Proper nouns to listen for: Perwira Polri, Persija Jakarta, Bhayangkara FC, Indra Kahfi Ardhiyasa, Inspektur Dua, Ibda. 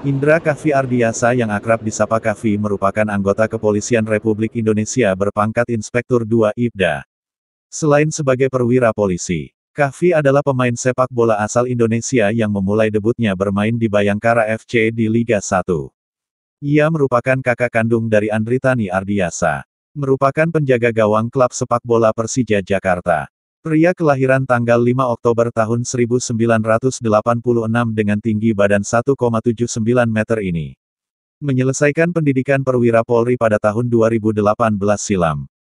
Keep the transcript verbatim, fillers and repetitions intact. Indra Kahfi Ardhiyasa yang akrab disapa Kahfi merupakan anggota Kepolisian Republik Indonesia berpangkat Inspektur dua Ibda. Selain sebagai perwira polisi, Kahfi adalah pemain sepak bola asal Indonesia yang memulai debutnya bermain di Bhayangkara F C di Liga satu. Ia merupakan kakak kandung dari Indra Kahfi Ardhiyasa, merupakan penjaga gawang klub sepak bola Persija Jakarta. Pria kelahiran tanggal lima Oktober tahun seribu sembilan ratus delapan puluh enam dengan tinggi badan satu koma tujuh sembilan meter ini menyelesaikan pendidikan perwira Polri pada tahun dua ribu delapan belas silam.